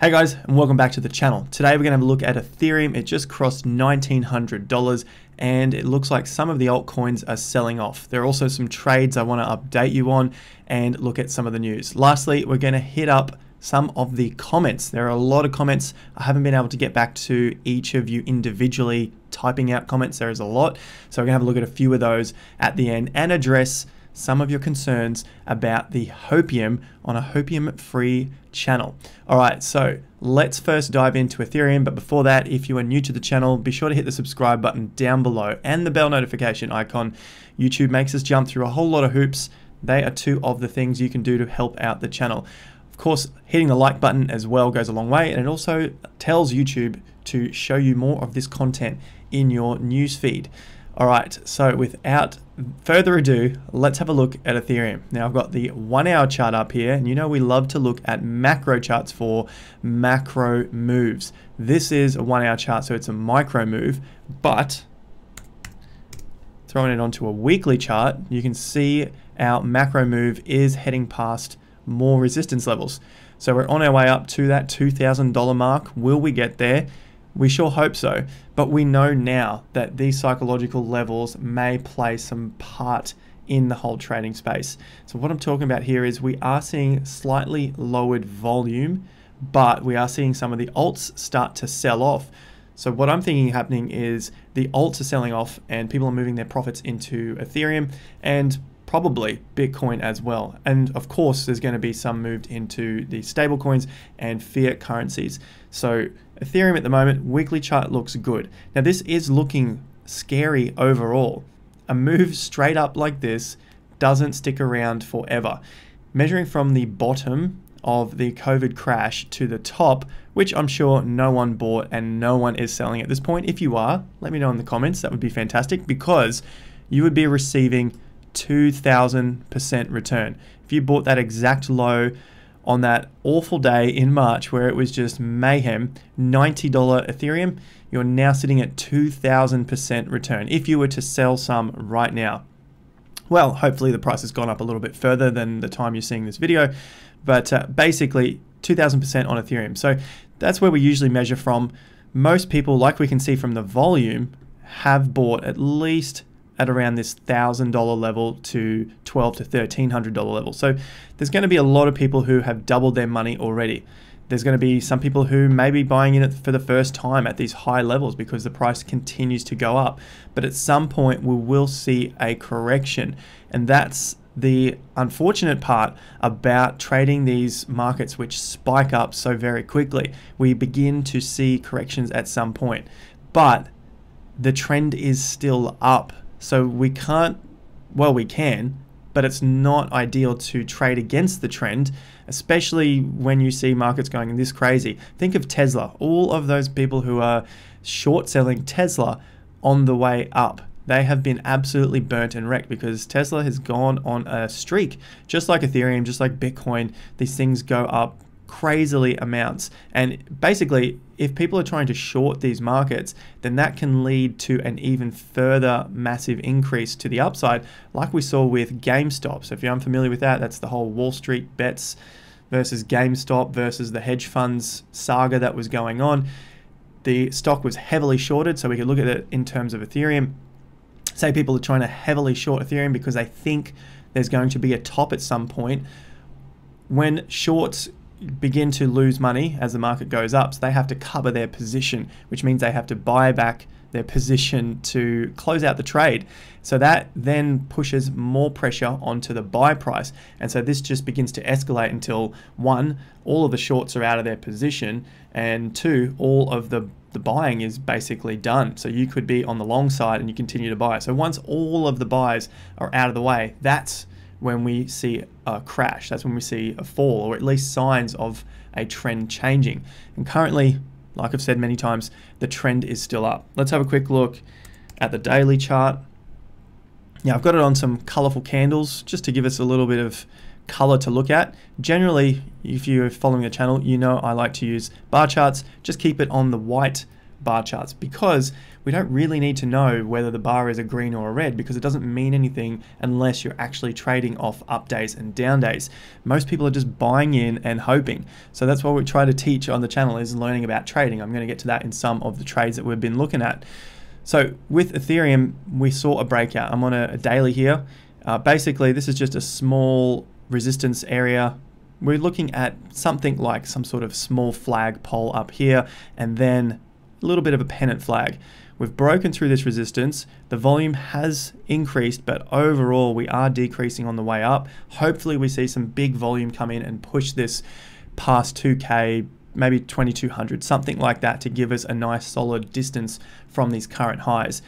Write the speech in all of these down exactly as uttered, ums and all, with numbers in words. Hey guys, and welcome back to the channel. Today we're gonna have a look at Ethereum. It just crossed nineteen hundred dollars and it looks like some of the altcoins are selling off. There are also some trades I wanna update you on and look at some of the news. Lastly, we're gonna hit up some of the comments. There are a lot of comments. I haven't been able to get back to each of you individually typing out comments. There is a lot. So we're gonna have a look at a few of those at the end and address some of your concerns about the hopium on a hopium-free channel. All right, so let's first dive into Ethereum. But before that, if you are new to the channel, be sure to hit the subscribe button down below and the bell notification icon. YouTube makes us jump through a whole lot of hoops. They are two of the things you can do to help out the channel. Of course, hitting the like button as well goes a long way, and it also tells YouTube to show you more of this content in your newsfeed. All right, so without further ado, let's have a look at Ethereum. Now I've got the one hour chart up here, and you know we love to look at macro charts for macro moves. This is a one hour chart, so it's a micro move, but throwing it onto a weekly chart, you can see our macro move is heading past more resistance levels. So we're on our way up to that two thousand dollar mark. Will we get there? We sure hope so, but we know now that these psychological levels may play some part in the whole trading space. So what I'm talking about here is we are seeing slightly lowered volume, but we are seeing some of the alts start to sell off. So what I'm thinking happening is the alts are selling off and people are moving their profits into Ethereum and probably Bitcoin as well. And of course, there's going to be some moved into the stable coins and fiat currencies. So Ethereum at the moment, weekly chart looks good. Now this is looking scary overall. A move straight up like this doesn't stick around forever. Measuring from the bottom of the COVID crash to the top, which I'm sure no one bought and no one is selling at this point. If you are, let me know in the comments. That would be fantastic because you would be receiving two thousand percent return. If you bought that exact low on that awful day in March where it was just mayhem, ninety dollar Ethereum, you're now sitting at two thousand percent return if you were to sell some right now. Well, hopefully the price has gone up a little bit further than the time you're seeing this video, but uh, basically two thousand percent on Ethereum. So that's where we usually measure from. Most people, like we can see from the volume, have bought at least at around this one thousand dollar level to twelve hundred to thirteen hundred dollar level. So there's gonna be a lot of people who have doubled their money already. There's gonna be some people who may be buying in it for the first time at these high levels because the price continues to go up. But at some point we will see a correction. And that's the unfortunate part about trading these markets which spike up so very quickly. We begin to see corrections at some point, but the trend is still up. So we can't, well we can, but it's not ideal to trade against the trend, especially when you see markets going this crazy. Think of Tesla, all of those people who are short selling Tesla on the way up. They have been absolutely burnt and wrecked because Tesla has gone on a streak. Just like Ethereum, just like Bitcoin, these things go up crazily amounts. And basically, if people are trying to short these markets, then that can lead to an even further massive increase to the upside, like we saw with GameStop. So if you're unfamiliar with that, that's the whole Wall Street Bets versus GameStop versus the hedge funds saga that was going on. The stock was heavily shorted, so we could look at it in terms of Ethereum. Say people are trying to heavily short Ethereum because they think there's going to be a top at some point. When shorts begin to lose money as the market goes up, so they have to cover their position, which means they have to buy back their position to close out the trade. So that then pushes more pressure onto the buy price. And so this just begins to escalate until one, all of the shorts are out of their position, and two, all of the, the buying is basically done. So you could be on the long side and you continue to buy. So once all of the buys are out of the way, that's when we see a crash, that's when we see a fall, or at least signs of a trend changing. And currently, like I've said many times, the trend is still up. Let's have a quick look at the daily chart. Now I've got it on some colorful candles just to give us a little bit of color to look at. Generally, if you're following the channel, you know I like to use bar charts. Just keep it on the white bar charts, because we don't really need to know whether the bar is a green or a red, because it doesn't mean anything unless you're actually trading off up days and down days. Most people are just buying in and hoping. So that's what we try to teach on the channel, is learning about trading. I'm going to get to that in some of the trades that we've been looking at. So with Ethereum, we saw a breakout. I'm on a, a daily here. Uh, basically, this is just a small resistance area. We're looking at something like some sort of small flag pole up here, and then a little bit of a pennant flag. We've broken through this resistance. The volume has increased, but overall we are decreasing on the way up. Hopefully we see some big volume come in and push this past two K, maybe twenty-two hundred, something like that, to give us a nice solid distance from these current highs.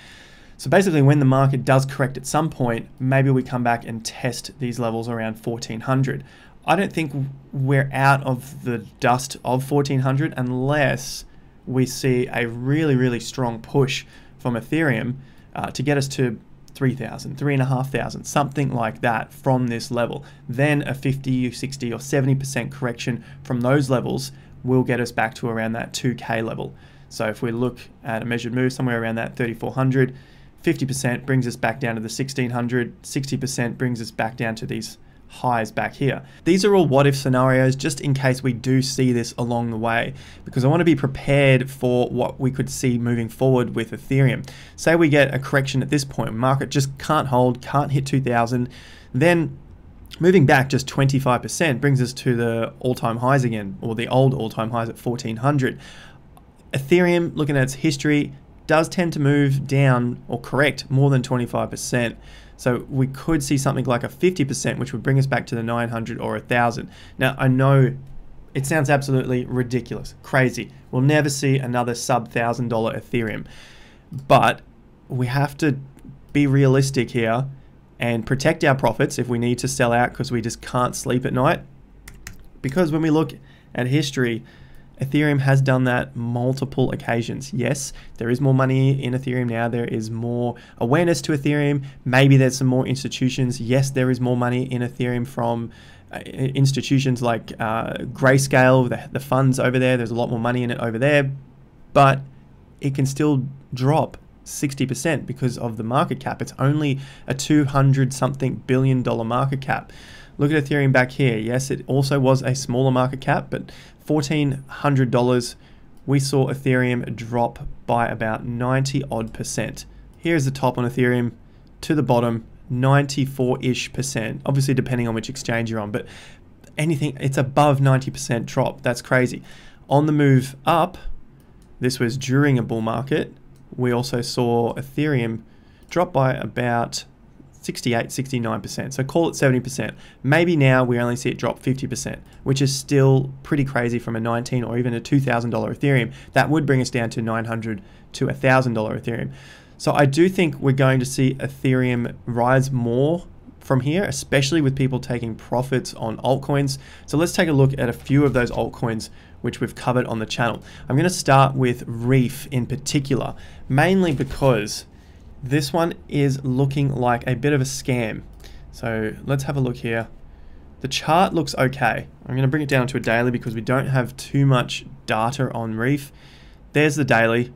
So basically, when the market does correct at some point, maybe we come back and test these levels around fourteen hundred. I don't think we're out of the dust of fourteen hundred unless we see a really, really strong push from Ethereum uh, to get us to three thousand, three thousand five hundred, something like that from this level. Then a fifty, sixty or seventy percent correction from those levels will get us back to around that two K level. So if we look at a measured move somewhere around that thirty-four hundred, fifty percent brings us back down to the sixteen hundred, sixty percent brings us back down to these highs back here. These are all what if scenarios, just in case we do see this along the way, because I want to be prepared for what we could see moving forward with Ethereum. Say we get a correction at this point, market just can't hold, can't hit two thousand, then moving back just twenty-five percent brings us to the all-time highs again, or the old all-time highs at fourteen hundred. Ethereum, looking at its history, does tend to move down or correct more than twenty-five percent. So we could see something like a fifty percent, which would bring us back to the nine hundred or one thousand. Now, I know it sounds absolutely ridiculous, crazy. We'll never see another sub-one thousand dollar Ethereum. But we have to be realistic here and protect our profits if we need to sell out because we just can't sleep at night. Because when we look at history, Ethereum has done that multiple occasions. Yes, there is more money in Ethereum now. There is more awareness to Ethereum. Maybe there's some more institutions. Yes, there is more money in Ethereum from uh, institutions like uh, Grayscale, the, the funds over there. There's a lot more money in it over there, but it can still drop sixty percent because of the market cap. It's only a two hundred something billion dollar market cap. Look at Ethereum back here. Yes, it also was a smaller market cap, but fourteen hundred dollars, we saw Ethereum drop by about ninety odd percent. Here's the top on Ethereum to the bottom, ninety-four-ish percent, obviously depending on which exchange you're on, but anything, it's above ninety percent drop. That's crazy. On the move up, this was during a bull market, we also saw Ethereum drop by about sixty-eight, sixty-nine percent, so call it seventy percent. Maybe now we only see it drop fifty percent, which is still pretty crazy from a nineteen or even a two thousand dollar Ethereum. That would bring us down to nine hundred to one thousand dollar Ethereum. So I do think we're going to see Ethereum rise more from here, especially with people taking profits on altcoins. So let's take a look at a few of those altcoins which we've covered on the channel. I'm going to start with Reef in particular, mainly because this one is looking like a bit of a scam. So let's have a look here. The chart looks okay. I'm going to bring it down to a daily because we don't have too much data on Reef. There's the daily.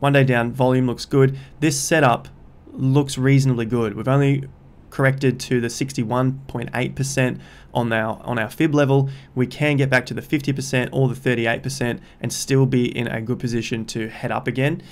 One day down, volume looks good. This setup looks reasonably good. We've only corrected to the sixty-one point eight percent on our, on our fib level. We can get back to the fifty percent or the thirty-eight percent and still be in a good position to head up again.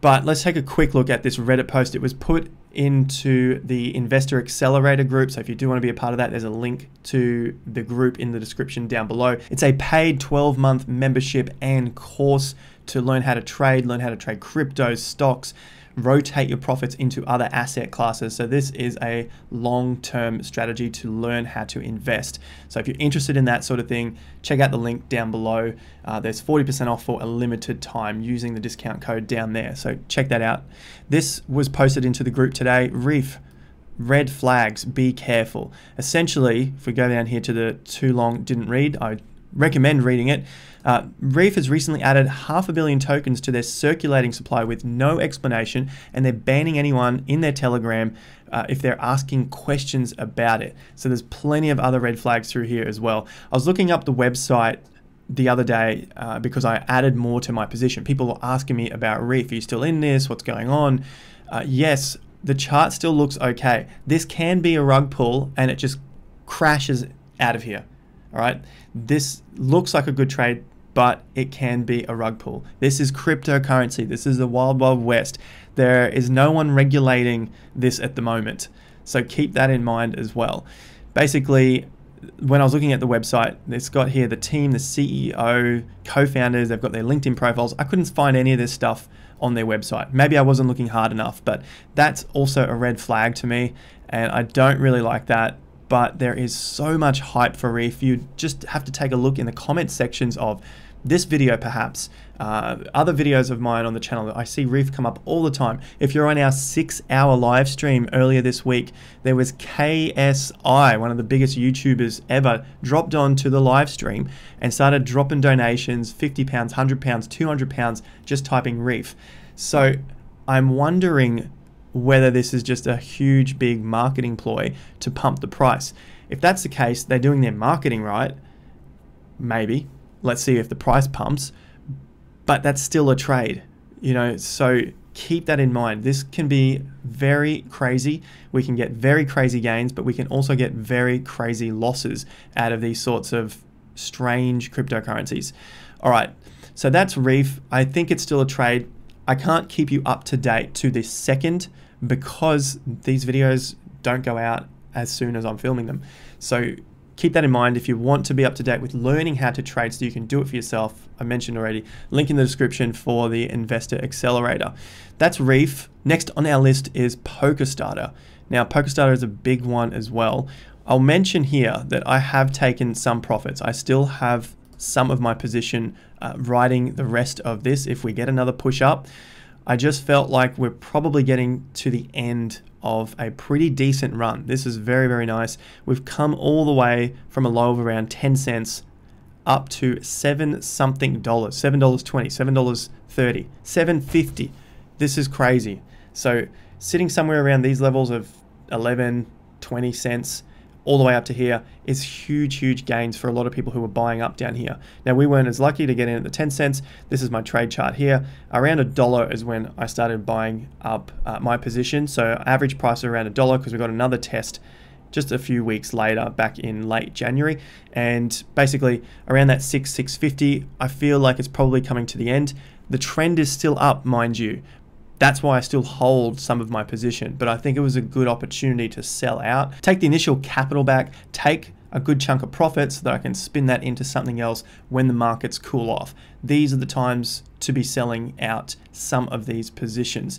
But let's take a quick look at this Reddit post. It was put into the Investor Accelerator group. So if you do want to be a part of that, there's a link to the group in the description down below. It's a paid twelve month membership and course to learn how to trade, learn how to trade crypto, stocks, rotate your profits into other asset classes. So this is a long-term strategy to learn how to invest. So if you're interested in that sort of thing, check out the link down below. Uh, there's forty percent off for a limited time using the discount code down there. So check that out. This was posted into the group today. Reef, red flags, be careful. Essentially, if we go down here to the too long didn't read, I recommend reading it. Uh, Reef has recently added half a billion tokens to their circulating supply with no explanation, and they're banning anyone in their Telegram uh, if they're asking questions about it. So there's plenty of other red flags through here as well. I was looking up the website the other day uh, because I added more to my position. People were asking me about Reef. Are you still in this? What's going on? Uh, yes, the chart still looks okay. This can be a rug pull and it just crashes out of here. All right. This looks like a good trade, but it can be a rug pull. This is cryptocurrency. This is the wild, wild west. There is no one regulating this at the moment. So keep that in mind as well. Basically, when I was looking at the website, it's got here the team, the C E O, co-founders, they've got their LinkedIn profiles. I couldn't find any of this stuff on their website. Maybe I wasn't looking hard enough, but that's also a red flag to me, and I don't really like that. But there is so much hype for Reef. You just have to take a look in the comment sections of this video, perhaps, uh, other videos of mine on the channel. I see Reef come up all the time. If you're on our six hour live stream earlier this week, there was K S I, one of the biggest YouTubers ever, dropped onto the live stream and started dropping donations, fifty pounds, one hundred pounds, two hundred pounds, just typing Reef. So I'm wondering whether this is just a huge, big marketing ploy to pump the price. If that's the case, they're doing their marketing right, maybe. Let's see if the price pumps, but that's still a trade, you know, so keep that in mind. This can be very crazy. We can get very crazy gains, but we can also get very crazy losses out of these sorts of strange cryptocurrencies. All right, so that's Reef. I think it's still a trade. I can't keep you up to date to this second because these videos don't go out as soon as I'm filming them. So keep that in mind if you want to be up to date with learning how to trade so you can do it for yourself. I mentioned already, link in the description for the Investor Accelerator. That's Reef. Next on our list is Polkastarter. Now, Polkastarter is a big one as well. I'll mention here that I have taken some profits. I still have some of my position uh, riding the rest of this if we get another push up. I just felt like we're probably getting to the end of a pretty decent run. This is very, very nice. We've come all the way from a low of around ten cents up to seven something dollars, seven dollars twenty, seven dollars thirty, seven dollars fifty. This is crazy. So sitting somewhere around these levels of eleven, twenty cents, all the way up to here is huge, huge gains for a lot of people who were buying up down here. Now, we weren't as lucky to get in at the ten cents. This is my trade chart here. Around a dollar is when I started buying up uh, my position. So average price around a dollar because we got another test just a few weeks later back in late January. And basically around that six, six fifty, I feel like it's probably coming to the end. The trend is still up, mind you. That's why I still hold some of my position, but I think it was a good opportunity to sell out, take the initial capital back, take a good chunk of profit so that I can spin that into something else when the markets cool off. These are the times to be selling out some of these positions.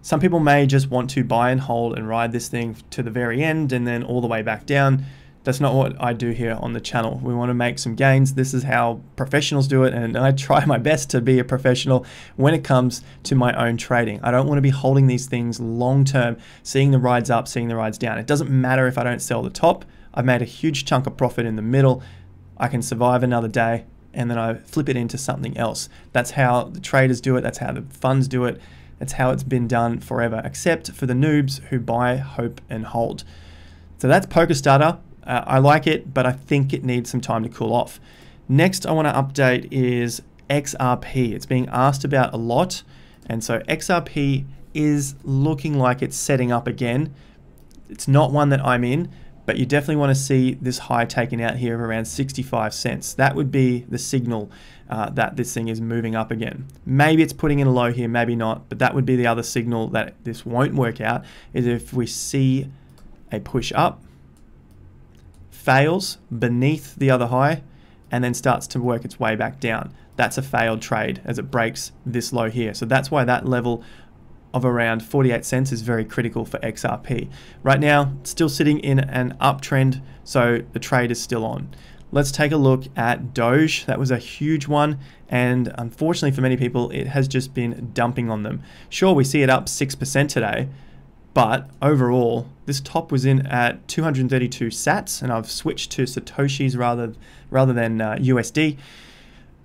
Some people may just want to buy and hold and ride this thing to the very end and then all the way back down. That's not what I do here on the channel. We want to make some gains. This is how professionals do it, and I try my best to be a professional when it comes to my own trading. I don't want to be holding these things long-term, seeing the rides up, seeing the rides down. It doesn't matter if I don't sell the top. I've made a huge chunk of profit in the middle. I can survive another day, and then I flip it into something else. That's how the traders do it. That's how the funds do it. That's how it's been done forever, except for the noobs who buy, hope, and hold. So that's Polkastarter. Uh, I like it, but I think it needs some time to cool off. Next I want to update is X R P. It's being asked about a lot. And so X R P is looking like it's setting up again. It's not one that I'm in, but you definitely want to see this high taken out here of around sixty-five cents. That would be the signal uh, that this thing is moving up again. Maybe it's putting in a low here, maybe not, but that would be the other signal that this won't work out is if we see a push up, fails beneath the other high and then starts to work its way back down. That's a failed trade as it breaks this low here. So that's why that level of around forty-eight cents is very critical for X R P. Right now, it's still sitting in an uptrend, so the trade is still on. Let's take a look at Doge. That was a huge one, and unfortunately for many people, it has just been dumping on them. Sure, we see it up six percent today, but overall, this top was in at two hundred thirty-two sats, and I've switched to Satoshis rather, rather than uh, U S D.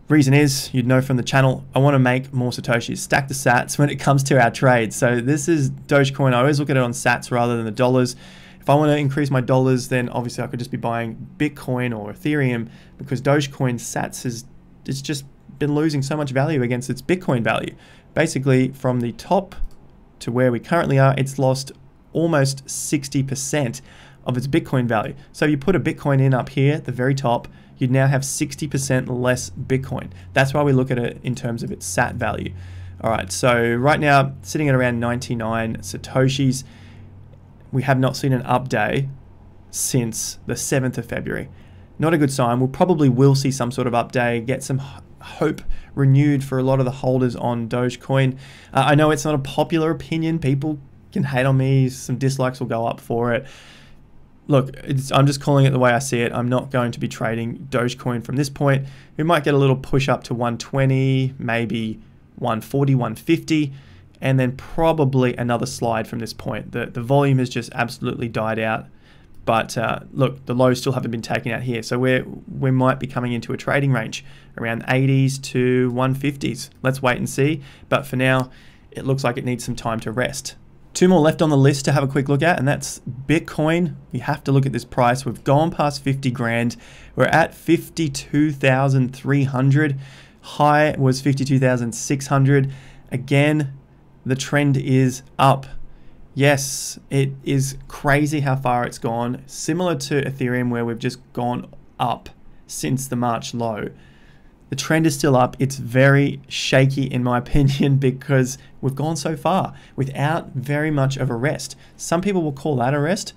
Reason is, you'd know from the channel, I want to make more Satoshis, stack the sats when it comes to our trades. So this is Dogecoin. I always look at it on sats rather than the dollars. If I want to increase my dollars, then obviously I could just be buying Bitcoin or Ethereum because Dogecoin sats is it's just been losing so much value against its Bitcoin value. Basically, from the top to where we currently are, it's lost almost sixty percent of its Bitcoin value. So you put a Bitcoin in up here at the very top, you'd now have sixty percent less Bitcoin. That's why we look at it in terms of its S A T value. All right, so right now, sitting at around ninety-nine Satoshis, we have not seen an up day since the seventh of February. Not a good sign. We'll probably will see some sort of up day, get some hope renewed for a lot of the holders on Dogecoin. Uh, I know it's not a popular opinion. People can hate on me. Some dislikes will go up for it. Look, it's, I'm just calling it the way I see it. I'm not going to be trading Dogecoin from this point. We might get a little push up to one twenty, maybe one forty, one fifty, and then probably another slide from this point. The, the volume has just absolutely died out. But uh, look, the lows still haven't been taken out here. So we're, we might be coming into a trading range around eighties to one fifties. Let's wait and see. But for now, it looks like it needs some time to rest. Two more left on the list to have a quick look at, and that's Bitcoin. We have to look at this price. We've gone past fifty grand. We're at fifty-two thousand three hundred. High was fifty-two thousand six hundred. Again, the trend is up. Yes, it is crazy how far it's gone, similar to Ethereum where we've just gone up since the March low. The trend is still up. It's very shaky in my opinion because we've gone so far without very much of a rest. Some people will call that a rest.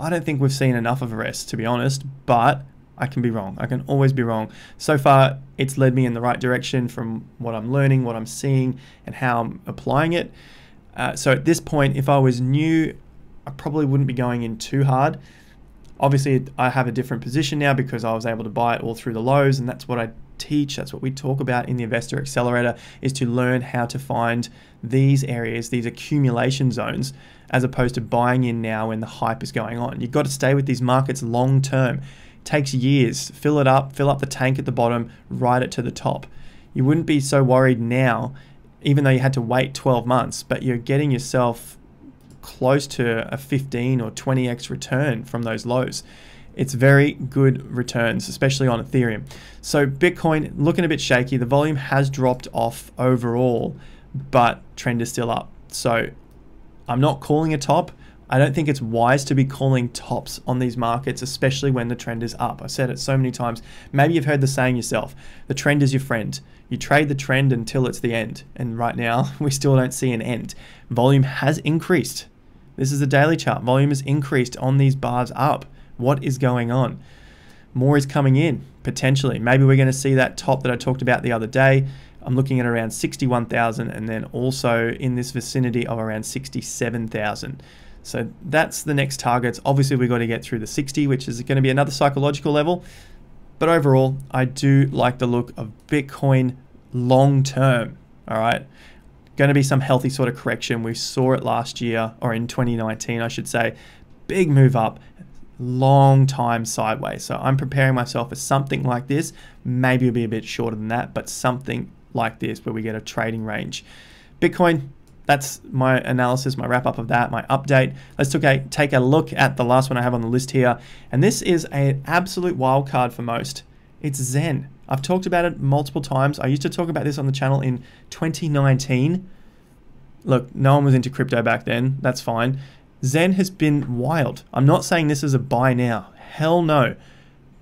I don't think we've seen enough of a rest, to be honest, but I can be wrong. I can always be wrong. So far, it's led me in the right direction from what I'm learning, what I'm seeing, and how I'm applying it. Uh, so at this point, if I was new, I probably wouldn't be going in too hard. Obviously, I have a different position now because I was able to buy it all through the lows, and that's what I teach. That's what we talk about in the Investor Accelerator, is to learn how to find these areas, these accumulation zones, as opposed to buying in now when the hype is going on. You've got to stay with these markets long term. It takes years. Fill it up, fill up the tank at the bottom, ride it to the top. You wouldn't be so worried now, even though you had to wait twelve months, but you're getting yourself close to a fifteen or twenty X return from those lows. It's very good returns, especially on Ethereum. So Bitcoin looking a bit shaky. The volume has dropped off overall, but trend is still up. So I'm not calling a top. I don't think it's wise to be calling tops on these markets, especially when the trend is up. I've said it so many times. Maybe you've heard the saying yourself, the trend is your friend. You trade the trend until it's the end. And right now, we still don't see an end. Volume has increased. This is the daily chart. Volume has increased on these bars up. What is going on? More is coming in, potentially. Maybe we're going to see that top that I talked about the other day. I'm looking at around sixty-one thousand and then also in this vicinity of around sixty-seven thousand. So that's the next targets. Obviously, we've got to get through the sixty, which is going to be another psychological level. But overall, I do like the look of Bitcoin long term. All right. Going to be some healthy sort of correction. We saw it last year, or in twenty nineteen, I should say. Big move up, long time sideways. So I'm preparing myself for something like this. Maybe it'll be a bit shorter than that, but something like this where we get a trading range. Bitcoin. That's my analysis, my wrap up of that, my update. Let's take a, take a look at the last one I have on the list here. And this is an absolute wild card for most. It's Zen. I've talked about it multiple times. I used to talk about this on the channel in twenty nineteen. Look, no one was into crypto back then. That's fine. Zen has been wild. I'm not saying this is a buy now. Hell no.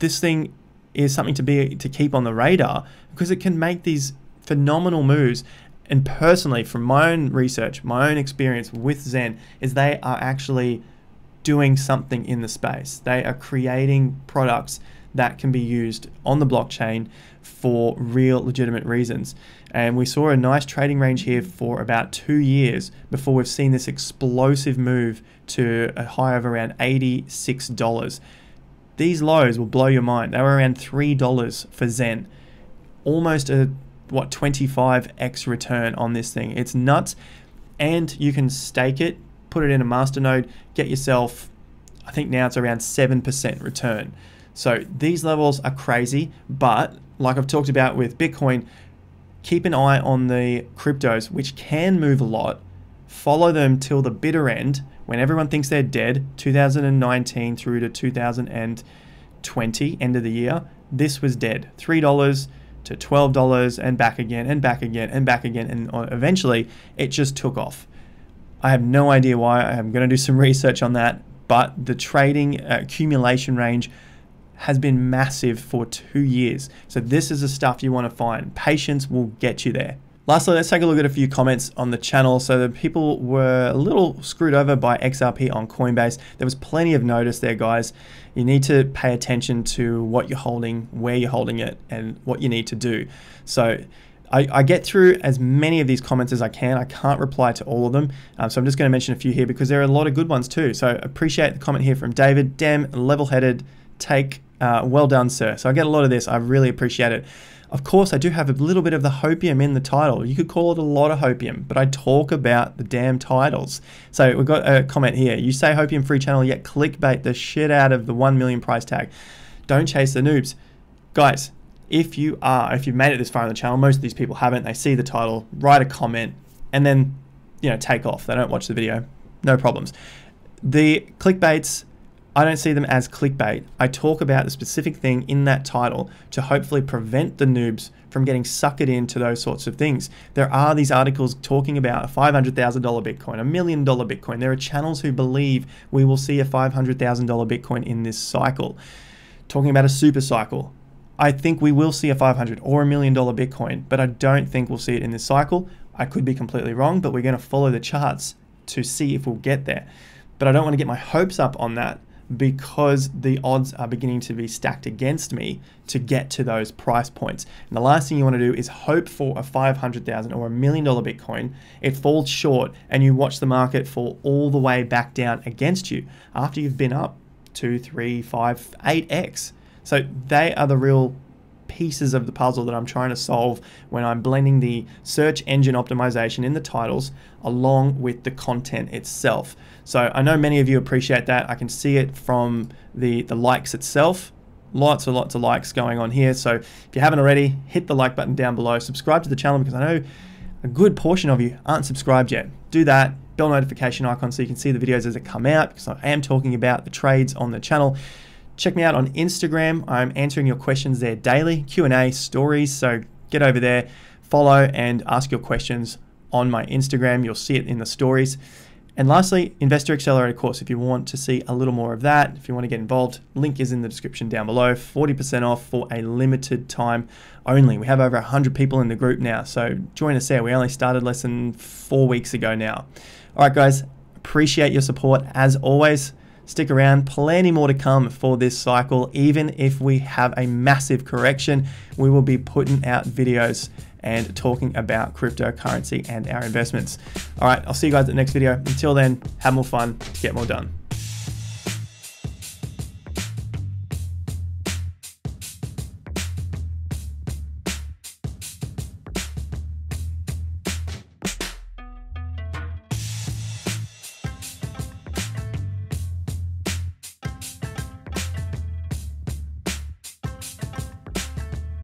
This thing is something to be to keep on the radar because it can make these phenomenal moves. And personally, from my own research, my own experience with Zen is they are actually doing something in the space. They are creating products that can be used on the blockchain for real legitimate reasons. And we saw a nice trading range here for about two years before we've seen this explosive move to a high of around eighty-six dollars. These lows will blow your mind. They were around three dollars for Zen. Almost a what twenty-five X return on this thing. It's nuts. And you can stake it, put it in a masternode, get yourself, I think now it's around seven percent return. So these levels are crazy, but like I've talked about with Bitcoin, keep an eye on the cryptos, which can move a lot. Follow them till the bitter end when everyone thinks they're dead, two thousand nineteen through to two thousand twenty, end of the year. This was dead. three dollars. to twelve dollars and back again and back again and back again, and eventually it just took off. I have no idea why. I'm going to do some research on that, but the trading accumulation range has been massive for two years. So this is the stuff you want to find. Patience will get you there. Lastly, let's take a look at a few comments on the channel. So the people were a little screwed over by X R P on Coinbase. There was plenty of notice there, guys. You need to pay attention to what you're holding, where you're holding it, and what you need to do. So I, I get through as many of these comments as I can. I can't reply to all of them. Um, so I'm just going to mention a few here because there are a lot of good ones too. So appreciate the comment here from David. Damn, level-headed take. Uh, well done, sir. So I get a lot of this. I really appreciate it. Of course, I do have a little bit of the hopium in the title. You could call it a lot of hopium, but I talk about the damn titles. So we've got a comment here. You say hopium-free channel, yet clickbait the shit out of the one million price tag. Don't chase the noobs. Guys, if you are, if you've made it this far on the channel, most of these people haven't. They see the title, write a comment, and then, you know, take off. They don't watch the video. No problems. The clickbaits, I don't see them as clickbait. I talk about the specific thing in that title to hopefully prevent the noobs from getting suckered into those sorts of things. There are these articles talking about a five hundred thousand dollar Bitcoin, a million dollar Bitcoin. There are channels who believe we will see a five hundred thousand dollar Bitcoin in this cycle. Talking about a super cycle. I think we will see a five hundred or a million dollar Bitcoin, but I don't think we'll see it in this cycle. I could be completely wrong, but we're gonna follow the charts to see if we'll get there. But I don't wanna get my hopes up on that, because the odds are beginning to be stacked against me to get to those price points. And the last thing you want to do is hope for a five hundred thousand or a million dollar Bitcoin. It falls short and you watch the market fall all the way back down against you after you've been up two, three, five, eight X. So they are the real pieces of the puzzle that I'm trying to solve when I'm blending the search engine optimization in the titles along with the content itself. So I know many of you appreciate that. I can see it from the, the likes itself. Lots and lots of likes going on here. So if you haven't already, hit the like button down below. Subscribe to the channel because I know a good portion of you aren't subscribed yet. Do that. Bell notification icon so you can see the videos as they come out, because I am talking about the trades on the channel. Check me out on Instagram. I'm answering your questions there daily, Q and A, stories. So get over there, follow and ask your questions on my Instagram. You'll see it in the stories. And lastly, Investor Accelerator course. If you want to see a little more of that, if you want to get involved, link is in the description down below. forty percent off for a limited time only. We have over one hundred people in the group now. So join us there. We only started less than four weeks ago now. All right, guys, appreciate your support as always. Stick around, plenty more to come for this cycle. Even if we have a massive correction, we will be putting out videos and talking about cryptocurrency and our investments. All right, I'll see you guys in the next video. Until then, have more fun, get more done.